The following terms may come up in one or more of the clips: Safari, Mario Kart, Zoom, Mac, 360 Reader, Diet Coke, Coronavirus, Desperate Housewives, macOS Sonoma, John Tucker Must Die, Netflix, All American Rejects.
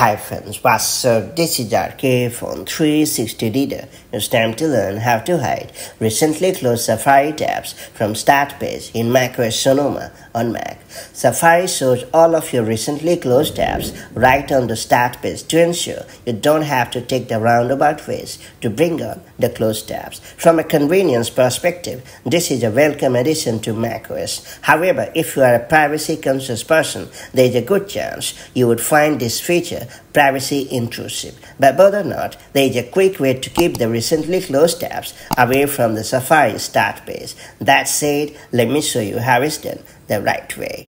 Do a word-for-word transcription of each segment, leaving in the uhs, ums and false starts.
Hi friends, what's up? This is R K from three sixty Reader. It's time to learn how to hide recently closed Safari tabs from Start page in macOS Sonoma on Mac. Safari shows all of your recently closed tabs right on the Start page to ensure you don't have to take the roundabout ways to bring on the closed tabs. From a convenience perspective, this is a welcome addition to macOS. However, if you are a privacy-conscious person, there is a good chance you would find this feature privacy intrusive. But whether or not, there is a quick way to keep the recently closed tabs away from the Safari Start page. That said, let me show you how it's done the right way.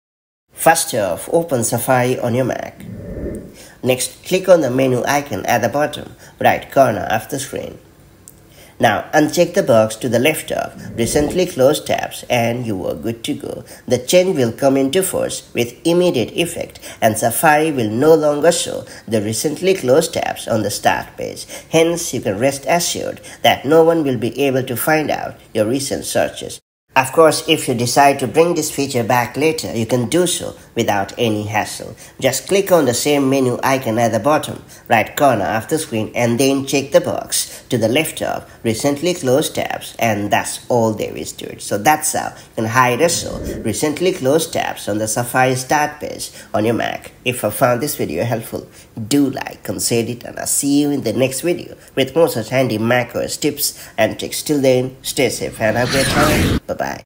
First off, open Safari on your Mac. Next, click on the menu icon at the bottom right corner of the screen. Now uncheck the box to the left of recently closed tabs and you are good to go. The change will come into force with immediate effect and Safari will no longer show the recently closed tabs on the Start page. Hence, you can rest assured that no one will be able to find out your recent searches. Of course, if you decide to bring this feature back later, you can do so without any hassle. Just click on the same menu icon at the bottom right corner of the screen and then check the box to the left of recently closed tabs, and that's all there is to it. So that's how you can hide or show recently closed tabs on the Safari Start page on your Mac. If you found this video helpful, do like, consider it, and I'll see you in the next video with more such handy macOS tips and tricks. Till then, stay safe and have a great time. Bye-bye.